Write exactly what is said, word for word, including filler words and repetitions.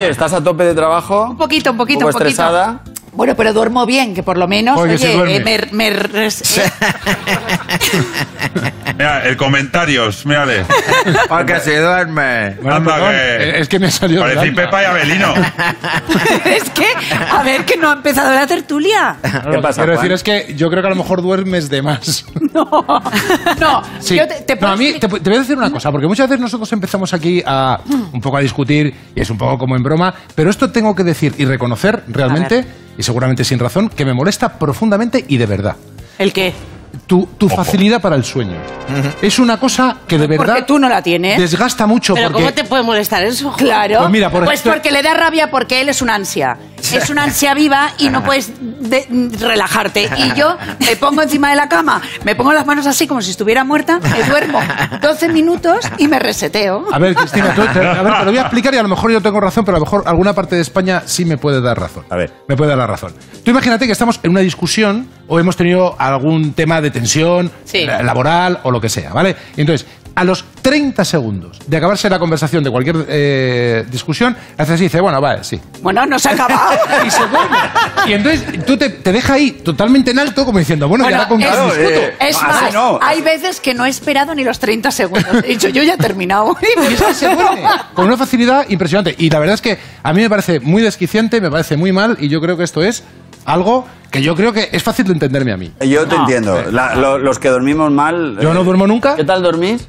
¿Estás a tope de trabajo? Un poquito, un poquito, un poco un estresada. Poquito. Bueno, pero duermo bien, que por lo menos... Oye, oye eh, me... me res, eh. Mira, el comentarios, mírale. Porque si duerme. Bueno, anda, perdón, que... Es que me salió... Parecí Pepa y Abelino. Es que, a ver, que no ha empezado la tertulia. Claro, ¿qué pasa, Juan? Quiero decir, es que yo creo que a lo mejor duermes de más. No, no. Sí. Yo te, te no, a mí, te, te voy a decir una cosa, porque muchas veces nosotros empezamos aquí a un poco a discutir, y es un poco como en broma, pero esto tengo que decir y reconocer realmente, y seguramente sin razón, que me molesta profundamente y de verdad. ¿El qué? Tu, tu facilidad para el sueño. Uh-huh. Es una cosa que de verdad... Porque tú no la tienes. Desgasta mucho. ¿Pero porque... cómo te puede molestar eso? Claro. Pues, mira, por pues esto... porque le da rabia porque él es un ansia. Es una ansia viva y no puedes de... relajarte. Y yo me pongo encima de la cama, me pongo las manos así como si estuviera muerta, me duermo doce minutos y me reseteo. A ver, Cristina, tú te... a ver, te lo voy a explicar y a lo mejor yo tengo razón, pero a lo mejor alguna parte de España sí me puede dar razón. A ver. Me puede dar la razón. Tú imagínate que estamos en una discusión o hemos tenido algún tema de tensión, sí, laboral o lo que sea, ¿vale? Entonces, a los treinta segundos de acabarse la conversación de cualquier eh, discusión, haces así, dice, bueno, vale, sí. Bueno, no se ha acabado. Y se vuelve. Y entonces tú te, te dejas ahí totalmente en alto como diciendo, bueno, bueno ya la conversación. Es, eh, es no, más, no, hay veces que no he esperado ni los treinta segundos. He dicho, yo ya he terminado. Y es que se vuelve con una facilidad impresionante. Y la verdad es que a mí me parece muy desquiciante, me parece muy mal y yo creo que esto es algo que yo creo que es fácil de entenderme a mí. Yo te no. entiendo. La, lo, los que dormimos mal... Yo eh, no duermo nunca. ¿Qué tal dormís?